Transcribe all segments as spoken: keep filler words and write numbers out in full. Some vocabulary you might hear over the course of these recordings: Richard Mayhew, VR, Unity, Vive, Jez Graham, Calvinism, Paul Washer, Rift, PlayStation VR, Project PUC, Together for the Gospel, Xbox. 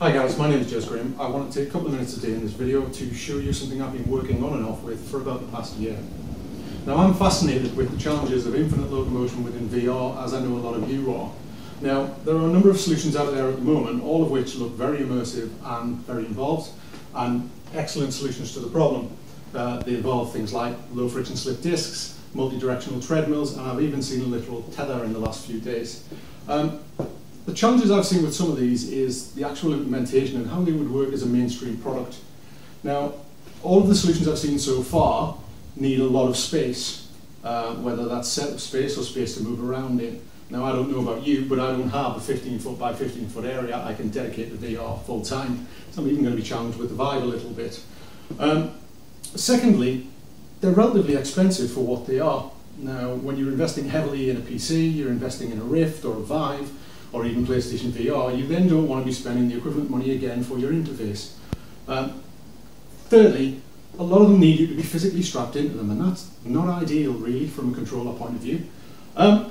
Hi guys, my name is Jez Graham. I want to take a couple of minutes today in this video to show you something I've been working on and off with for about the past year. Now I'm fascinated with the challenges of infinite locomotion within V R, as I know a lot of you are. Now there are a number of solutions out there at the moment, all of which look very immersive and very involved, and excellent solutions to the problem. Uh, they involve things like low friction slip discs, multi-directional treadmills, and I've even seen a literal tether in the last few days. Um, The challenges I've seen with some of these is the actual implementation and how they would work as a mainstream product. Now, all of the solutions I've seen so far need a lot of space, uh, whether that's setup space or space to move around in. Now, I don't know about you, but I don't have a fifteen foot by fifteen foot area I can dedicate to V R full time, so I'm even going to be challenged with the Vive a little bit. Um, secondly, they're relatively expensive for what they are. Now, when you're investing heavily in a P C, you're investing in a Rift or a Vive, or even PlayStation V R, you then don't want to be spending the equivalent money again for your interface. Um, thirdly, a lot of them need you to be physically strapped into them, and that's not ideal really from a controller point of view. Um,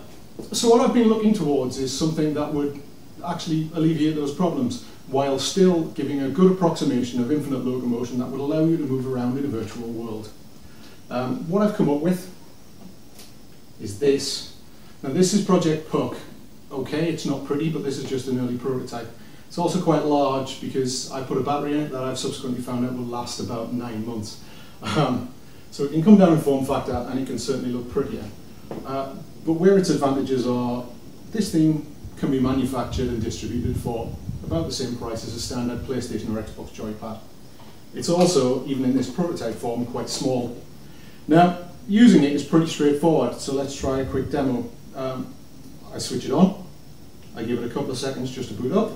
so what I've been looking towards is something that would actually alleviate those problems, while still giving a good approximation of infinite locomotion that would allow you to move around in a virtual world. Um, what I've come up with is this. Now this is Project P U C. Okay, it's not pretty, but this is just an early prototype. It's also quite large because I put a battery in it that I've subsequently found out will last about nine months. Um, so it can come down in form factor and it can certainly look prettier. Uh, but where its advantages are, this thing can be manufactured and distributed for about the same price as a standard PlayStation or Xbox joypad. It's also, even in this prototype form, quite small. Now, using it is pretty straightforward, so let's try a quick demo. Um, I switch it on, I give it a couple of seconds just to boot up,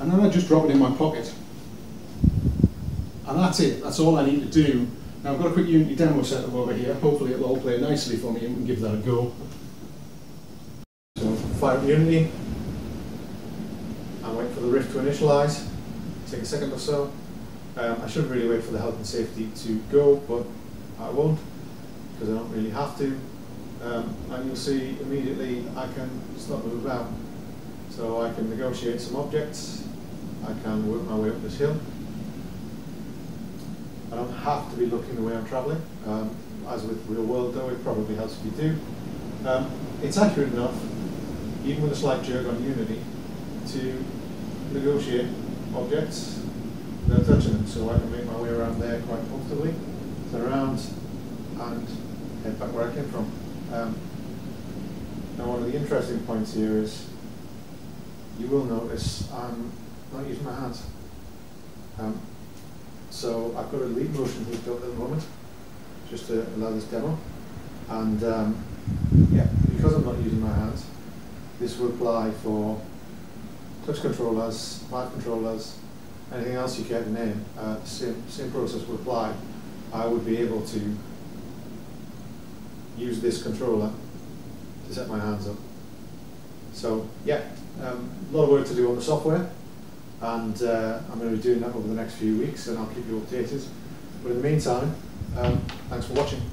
and then I just drop it in my pocket. And that's it, that's all I need to do. Now I've got a quick Unity demo setup over here, hopefully it'll all play nicely for me and we can give that a go. So fire up Unity, and wait for the Rift to initialise, take a second or so. Um, I should really wait for the health and safety to go, but I won't, because I don't really have to. Um, and you'll see immediately I can start moving about. So I can negotiate some objects, I can work my way up this hill. I don't have to be looking the way I'm travelling. Um, as with real world though, it probably helps if you do. Um, it's accurate enough, even with a slight jerk on Unity, to negotiate objects without touching them. So I can make my way around there quite comfortably, turn around and head back where I came from. Um, now one of the interesting points here is you will notice I'm not using my hands. Um, so I've got a Leap Motion hooked up at the moment just to allow this demo, and um, yeah, because I'm not using my hands, this will apply for touch controllers, Vive controllers, anything else you care to name. Uh, same, same process will apply. I would be able to use this controller to set my hands up. So yeah, um, a lot of work to do on the software, and uh, I'm going to be doing that over the next few weeks, and I'll keep you updated. But in the meantime, um, thanks for watching.